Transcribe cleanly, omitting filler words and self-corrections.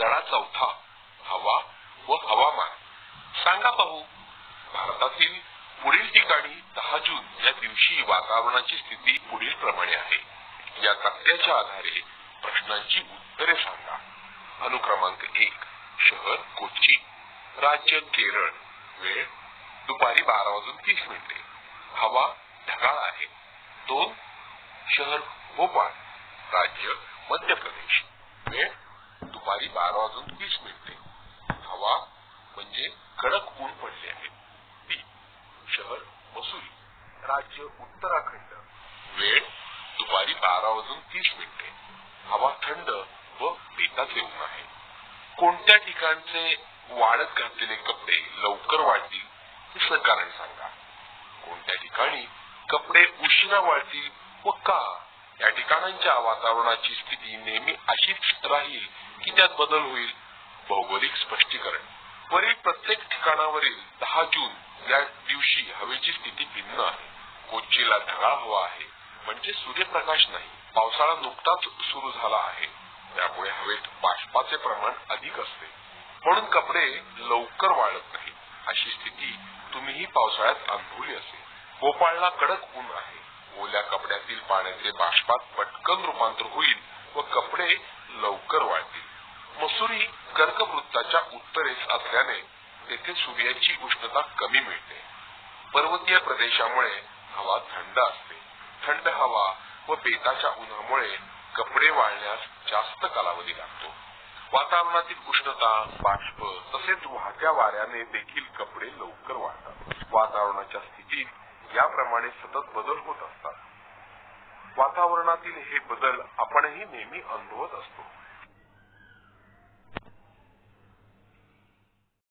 धडा चौथा, हवा व हवामान. सांगा पाहू, भारतातील पुढील ठिकाणी 10 जून या दिवशी वातावरणाची स्थिती पुढील प्रमाणे आहे. या तक्त्याच्या आधारे प्रश्नांची उत्तरे सांगा. अनुक्रमांक 1, शहर कोची, राज्य केरळ. वेळ दुपारी 12:30. हवा ढगाळ आहे. 2, शहर भोपाळ, राज्य मध्य प्रदेश. वेळ दुपारी 12:20. हवा म्हणजे कडक ऊन पडले आहे. 3, शहर मसूरी, राज्य उत्तराखंड. वेळ दुपारी 12:30. हवा थंड व बेताचे ऊन आहे. कोणत्या ठिकाणचे वाढत घातलेले कपडे लवकर वाढतील हे सकारण सांगा. कोणत्या ठिकाणी कपडे उशिरा वाढतील व का? या ठिकाणांच्या वातावरणाची स्थिती नेहमी अशीच राहील की त्यात बदल होईल? भौगोलिक स्पष्टीकरण. वरील प्रत्येक ठिकाणावरील 10 जून या दिवशी हवेची स्थिती भिन्न आहे. कोचीला ढगाळ हवा आहे, म्हणजे सूर्यप्रकाश नाही. पावसाळा नुकताच सुरू झाला आहे, त्यामुळे हवेत बाष्पाचे प्रमाण अधिक असते, म्हणून कपडे लवकर वाळत नाही. अशी स्थिती तुम्हीही पावसाळ्यात अनुभवली असेल. भोपाळला कडक ऊन आहे. ओल्या कपड्यातील पाण्याचे बाष्पात पटकन रूपांतर होईल व कपडे लवकर वाळतील. मसुरी कर्कवृत्ताच्या उत्तरेस असल्याने तेथे सूर्याची उष्णता कमी मिळते. पर्वतीय प्रदेशामुळे हवा थंड असते. थंड हवा व बेताच्या उन्हामुळे कपडे वाळण्यास जास्त कालावधी लागतो. वातावरणातील उष्णता, बाष्प तसेच वाहत्या वाऱ्याने देखील कपडे लवकर वाळतात. वातावरणाच्या स्थितीत याप्रमाणे सतत बदल होत असतात. वातावरणातील हे बदल आपणही नेहमी अनुभवत असतो.